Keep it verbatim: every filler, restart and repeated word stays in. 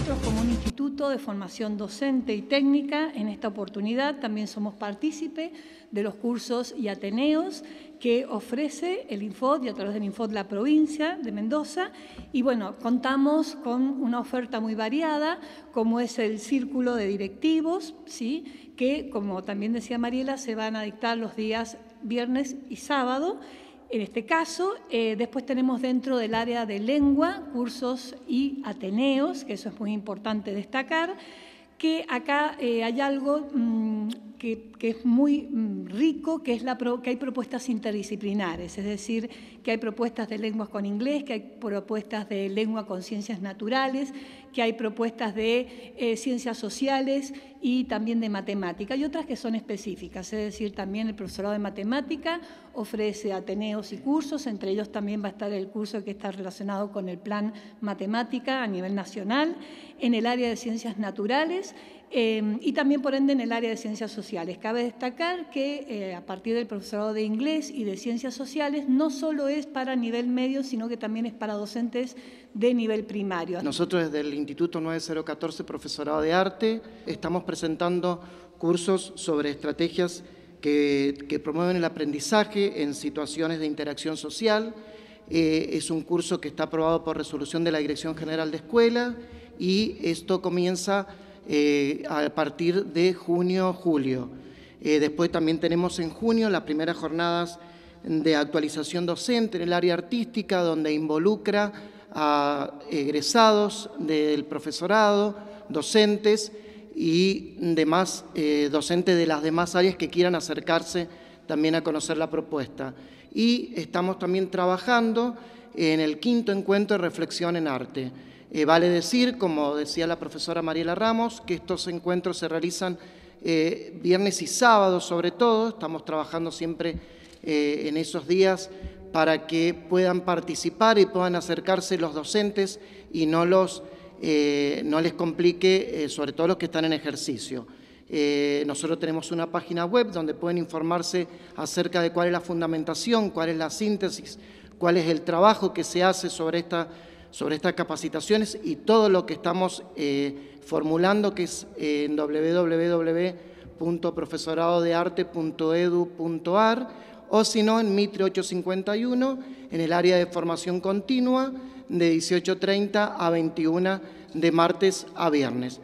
nosotros como un instituto de formación docente y técnica, en esta oportunidad también somos partícipe de los cursos y ateneos que ofrece el INFOD y a través del INFOD la provincia de Mendoza. Y bueno, contamos con una oferta muy variada, como es el círculo de directivos, ¿sí?, que, como también decía Mariela, se van a dictar los días viernes y sábado. En este caso, eh, después tenemos dentro del área de lengua, cursos y ateneos, que eso es muy importante destacar, que acá eh, hay algo mmm, que, que es muy mmm, rico, que es la pro, que hay propuestas interdisciplinares, es decir, que hay propuestas de lenguas con inglés, que hay propuestas de lengua con ciencias naturales, que hay propuestas de eh, ciencias sociales y también de matemática, y otras que son específicas, es decir, también el profesorado de matemática ofrece ateneos y cursos, entre ellos también va a estar el curso que está relacionado con el plan matemática a nivel nacional, en el área de ciencias naturales eh, y también, por ende, en el área de ciencias sociales. Cabe destacar que eh, a partir del profesorado de inglés y de ciencias sociales no solo es para nivel medio, sino que también es para docentes de nivel primario. Nosotros desde el Instituto nueve mil catorce, Profesorado de Arte, estamos presentando cursos sobre estrategias que, que promueven el aprendizaje en situaciones de interacción social. Eh, es un curso que está aprobado por resolución de la Dirección General de Escuelas y esto comienza eh, a partir de junio-julio. Eh, después también tenemos en junio las primeras jornadas de actualización docente en el área artística, donde involucra a egresados del profesorado, docentes y demás eh, docentes de las demás áreas que quieran acercarse también a conocer la propuesta. Y estamos también trabajando en el quinto encuentro de reflexión en arte. Eh, vale decir, como decía la profesora Mariela Ramos, que estos encuentros se realizan eh, viernes y sábados sobre todo. Estamos trabajando siempre eh, en esos días para que puedan participar y puedan acercarse los docentes y no, los, eh, no les complique, eh, sobre todo los que están en ejercicio. Eh, nosotros tenemos una página web donde pueden informarse acerca de cuál es la fundamentación, cuál es la síntesis, cuál es el trabajo que se hace sobre, esta, sobre estas capacitaciones y todo lo que estamos eh, formulando, que es eh, en doble u doble u doble u punto profesorado de arte punto edu punto ar, o si no, en Mitre ocho cincuenta y uno, en el área de formación continua, de dieciocho treinta a veintiuno, de martes a viernes.